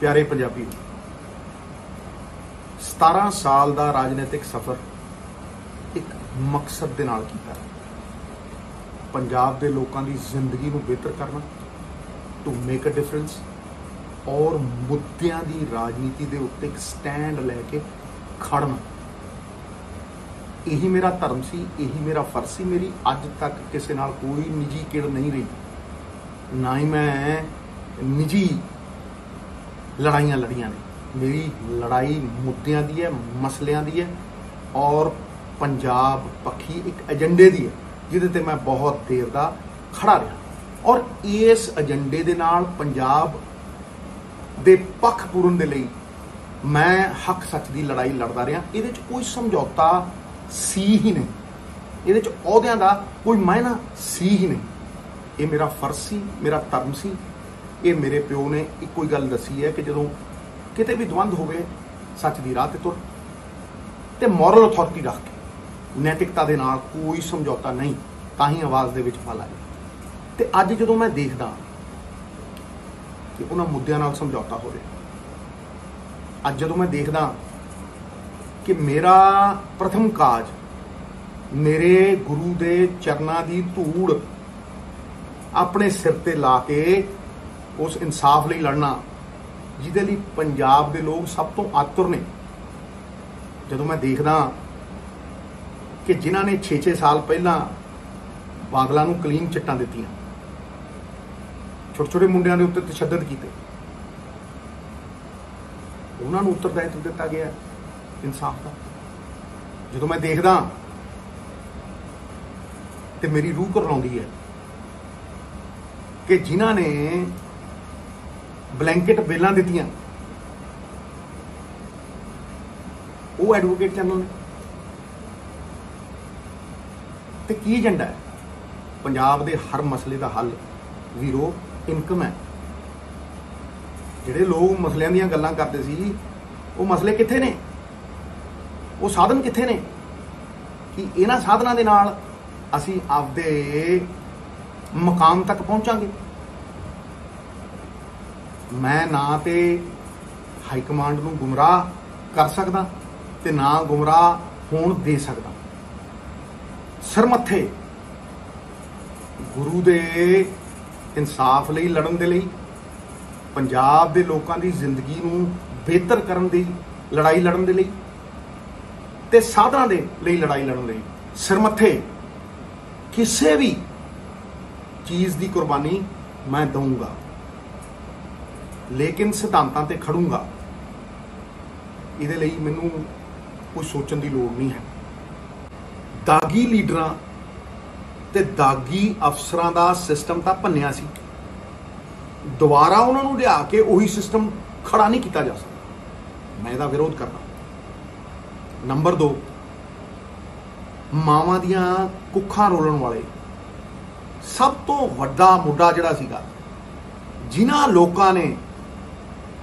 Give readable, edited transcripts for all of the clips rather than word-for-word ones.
प्यारे पंजाबी 17 साल का राजनीतिक सफर एक मकसद दे नाल कीता। पंजाब के लोगों की जिंदगी को बेहतर करना, टू मेक अ डिफरेंस और मुद्दों की राजनीति के उत्ते एक स्टैंड लैके खड़ना, यही मेरा धर्म सी, यही मेरा फर्ज सी। मेरी अज तक किसी नाल कोई निजी किड़ नहीं रही, ना ही मैं निजी लड़ाइयाँ लड़ियाँ ने। मेरी लड़ाई मुद्दों की है, मसलों की है और पंजाब पक्षी एक एजेंडे की है जिहदे मैं बहुत देर का खड़ा रहा और इस एजेंडे दे नाल पंजाब दे पक्ष पूरन दे लई मैं हक सच की लड़ाई लड़दा रहा। इहदे च कोई समझौता सी ही नहीं, इहदे च अहुदियां दा कोई मायना सी ही नहीं। ये मेरा फर्ज सी, मेरा धर्म सी। ये मेरे प्यो ने इक्को ही गल दसी है कि जदों किते भी द्वंद होवे सच की राह ते तुर ते मोरल अथॉरिटी रख के नैतिकता दे नाल कोई समझौता नहीं, तां ही आवाज़ दे विच फल आए। तो अज जो मैं देखदा कि उन्होंने मुद्दों नाल समझौता हो रहा, अज जो मैं देखदा कि मेरा प्रथम काज मेरे गुरु के चरणों की धूड़ अपने सिर पर ला के उस इंसाफ लिए लड़ना जिहदे लई पंजाब के लोग सब तो आतुर ने। जो मैं देखदा कि जिन्हां ने 6-6 साल पहला बादलों नूं क्लीन चिट्टा दित्तियां, छोटे छोटे मुंडियां के उत्ते तशद्दद किए, उन्होंने उत्तरदायित्व दिता गया इंसाफ का। जो मैं देखदा तो मेरी रूह करलाउंदी है कि जिन्हों ने ब्लैंकेट बेलां दित्तियां वो एडवोकेट चैनल ने, तो की एजेंडा है? पंजाब के हर मसले का हल वीरो इनकम है। जिहड़े लोग मसलों दी गल्लां करदे सी वो मसले कित्थे ने, वो साधन कित्थे ने कि इन्हां साधनां दे नाल असीं आपदे मकाम तक पहुँचांगे। मैं ना तो हाईकमांड नूं गुमराह कर सकदा ते ना गुमराह होण दे सकदा। सरमत्थे गुरु दे इंसाफ लई लड़न दे लई, पंजाब दे लोकां दी जिंदगी नूं बेहतर करन दी लड़ाई लड़न दे लई ते साधना दे लई लड़ाई लड़न लई सरमत्थे किसी भी चीज़ दी कुर्बानी मैं दूंगा, लेकिन सिद्धांतां ते खड़ूंगा। इहदे लई मैनूं कोई सोचण दी लोड़ नहीं है। दागी लीडरां ते दागी अफसरां दा सिस्टम तां भन्निया सी, दुबारा उन्होंने लिया के उही सिस्टम खड़ा नहीं किया जा सकता। मैं इहदा विरोध करना। नंबर 2, मावां दियां कुक्खां रोलण वाले सब तो वड्डा मुद्दा जिहड़ा सीगा, जिन्हां लोकां ने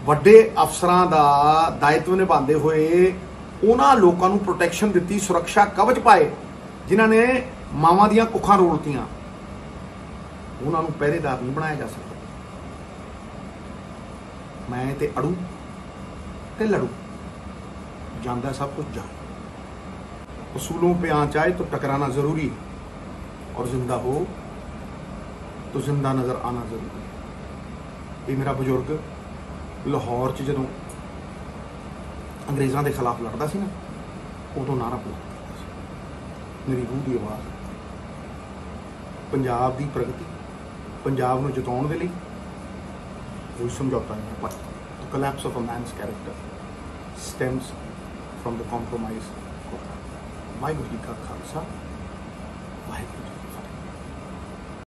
वड्डे अफसरां दा दायित्व निभांदे होए उन्हां लोकां नूं प्रोटैक्शन दित्ती, सुरक्षा कवच पाए, जिन्हां ने मावां दियां कुक्खां रोलतियां, उन्होंने पहरेदार नहीं बनाया जा सकता। मैं तो अड़ू तो लड़ू, जाना सब कुछ जा। उसूलों पे आंच आए तो टकराना ज़रूरी है और जिंदा हो तो जिंदा नज़र आना ज़रूरी है। ये मेरा बजुर्ग लाहौर च जदों अंग्रेज़ों के खिलाफ लड़ता सी ना, उदों नारा बोलता, मेरी रूह की आवाज़ पंजाब की प्रगति, पंजाब में जिताने के लिए कोई समझौता नहीं है। पर the collapse of a man's character stems from the compromise. Waheguru ji का खालसा वाहिगुरू जी।